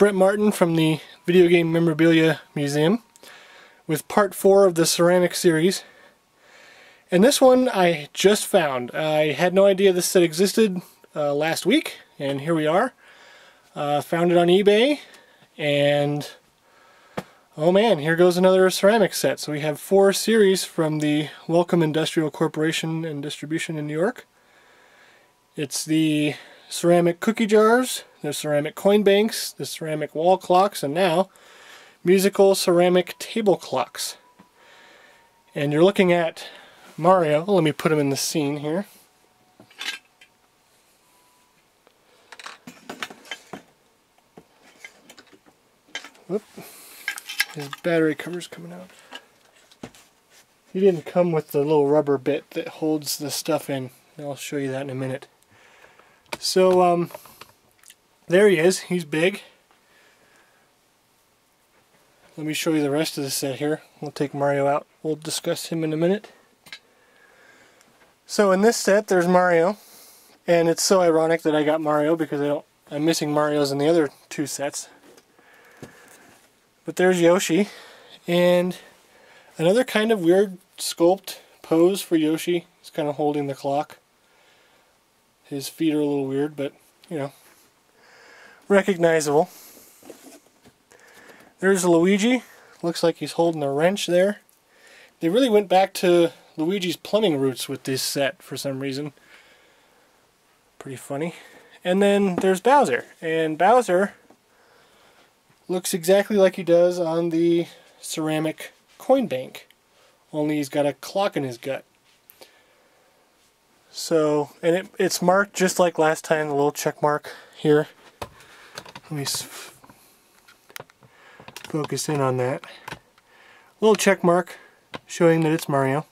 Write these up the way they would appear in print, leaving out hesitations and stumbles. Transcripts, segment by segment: Brent Martin from the Video Game Memorabilia Museum with part 4 of the ceramic series. And this one I just found. I had no idea this set existed last week, and here we are. Found it on eBay, and oh man, here goes another ceramic set. So we have 4 series from the Welcome Industrial Corporation and Distribution in New York. It's the ceramic cookie jars, the ceramic coin banks, the ceramic wall clocks, and now musical ceramic table clocks. And you're looking at Mario. Let me put him in the scene here. Whoop. His battery cover's coming out. He didn't come with the little rubber bit that holds the stuff in. I'll show you that in a minute. So, there he is. He's big. Let me show you the rest of the set here. We'll take Mario out. We'll discuss him in a minute. So in this set, there's Mario. And it's so ironic that I got Mario because I'm missing Marios in the other 2 sets. But there's Yoshi, and another kind of weird sculpt pose for Yoshi. He's kind of holding the clock. His feet are a little weird, but, you know, recognizable. There's Luigi. Looks like he's holding a wrench there. They really went back to Luigi's plumbing roots with this set for some reason. Pretty funny. And then there's Bowser, and Bowser looks exactly like he does on the ceramic coin bank, only he's got a clock in his gut. So, and it's marked just like last time, the little check mark here. Let me focus in on that. Little check mark showing that it's Mario.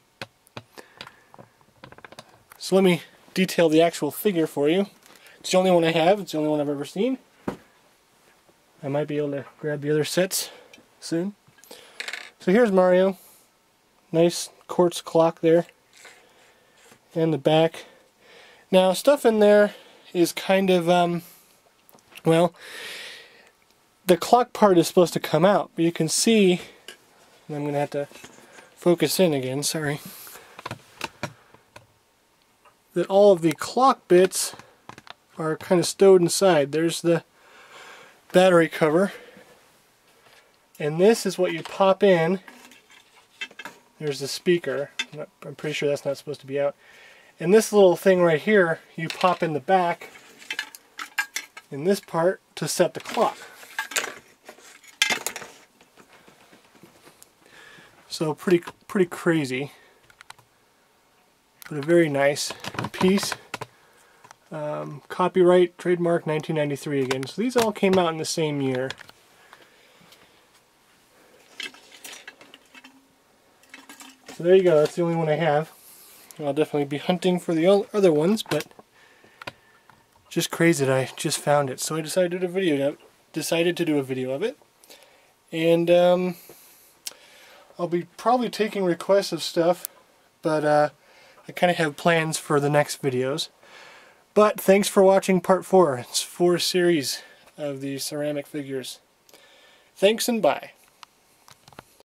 So let me detail the actual figure for you. It's the only one I have, it's the only one I've ever seen. I might be able to grab the other sets soon. So here's Mario. Nice quartz clock there. And the back. Now stuff in there is kind of, well, the clock part is supposed to come out. But you can see, and I'm going to have to focus in again, sorry, that all of the clock bits are kind of stowed inside. There's the battery cover, and this is what you pop in. There's the speaker. I'm pretty sure that's not supposed to be out. And this little thing right here, you pop in the back in this part to set the clock. So pretty crazy, but a very nice piece. Copyright, trademark, 1993 again. So these all came out in the same year. So there you go, that's the only one I have. I'll definitely be hunting for the other ones, but just crazy that I just found it. So I decided to do a video, of it. And I'll be probably taking requests of stuff, but I kind of have plans for the next videos. But thanks for watching part 4. It's 4 series of these ceramic figures. Thanks and bye.